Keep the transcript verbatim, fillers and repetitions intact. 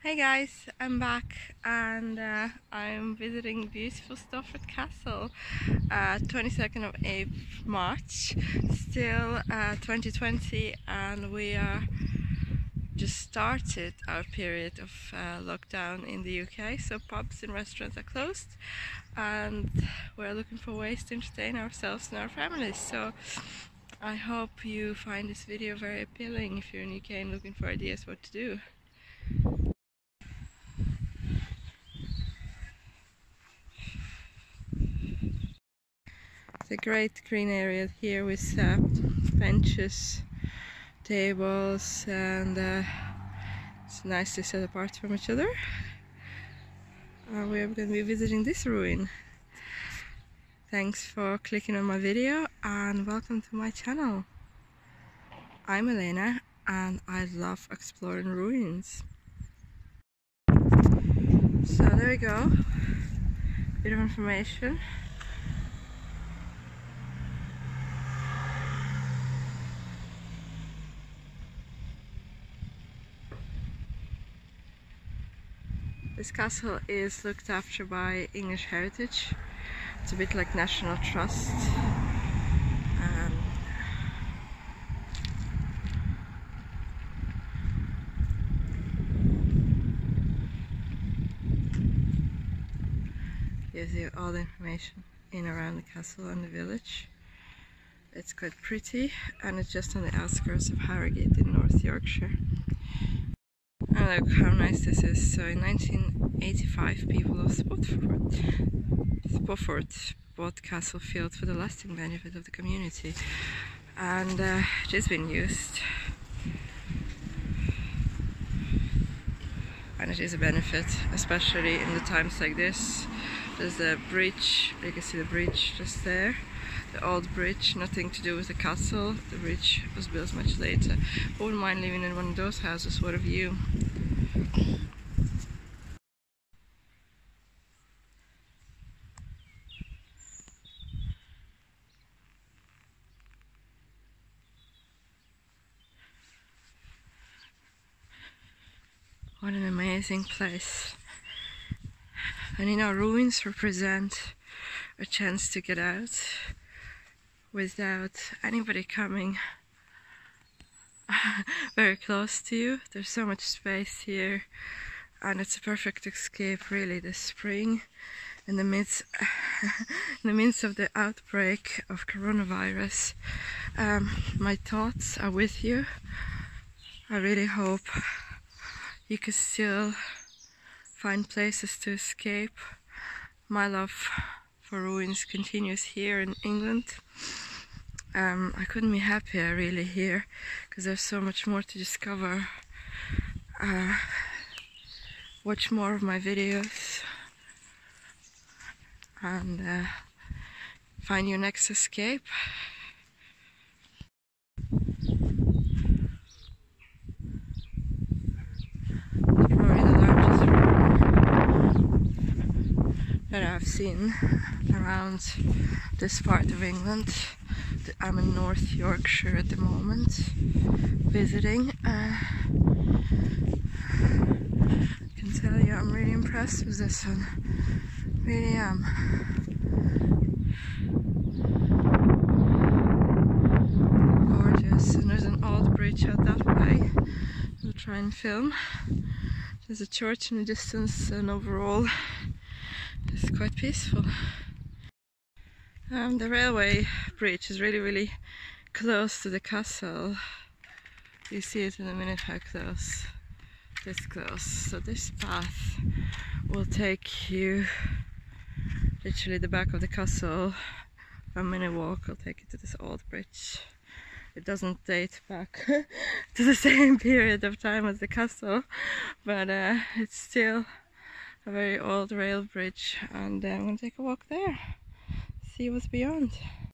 Hey guys, I'm back and uh, I'm visiting beautiful Spofforth Castle, uh, twenty-second of April, March, still uh, twenty twenty, and we are just started our period of uh, lockdown in the U K, so pubs and restaurants are closed and we're looking for ways to entertain ourselves and our families. So I hope you find this video very appealing if you're in the U K and looking for ideas what to do. It's a great green area here with uh, benches, tables, and uh, it's nicely set apart from each other. Uh, we're going to be visiting this ruin. Thanks for clicking on my video and welcome to my channel. I'm Elena and I love exploring ruins. So there we go, bit of information. This castle is looked after by English Heritage. It's a bit like National Trust. Um, gives you all the information in around the castle and the village. It's quite pretty and it's just on the outskirts of Harrogate in North Yorkshire. And look how nice this is. So in nineteen eighty-five, people of Spofforth bought Castle Field for the lasting benefit of the community, and uh, it has been used, and it is a benefit, especially in the times like this. There's a bridge, you can see the bridge just there, the old bridge, nothing to do with the castle, the bridge was built much later. I wouldn't mind living in one of those houses, what a view! What an amazing place. And you know, ruins represent a chance to get out without anybody coming very close to you. There's so much space here and it's a perfect escape really this spring in the midst in the midst of the outbreak of coronavirus. Um, my thoughts are with you. I really hope you can still find places to escape. My love for ruins continues here in England. Um, I couldn't be happier really here because there's so much more to discover. Uh, watch more of my videos and uh, find your next escape. That I've seen around this part of England. I'm in North Yorkshire at the moment, visiting. Uh, I can tell you I'm really impressed with this one, really am. Gorgeous, and there's an old bridge out that way, we'll try and film. There's a church in the distance and overall it's quite peaceful. Um, the railway bridge is really, really close to the castle. You see it in a minute how close. This close. So this path will take you literally the back of the castle. A minute walk will take you to this old bridge. It doesn't date back to the same period of time as the castle, but uh, it's still a very old rail bridge, and I'm gonna take a walk there, see what's beyond.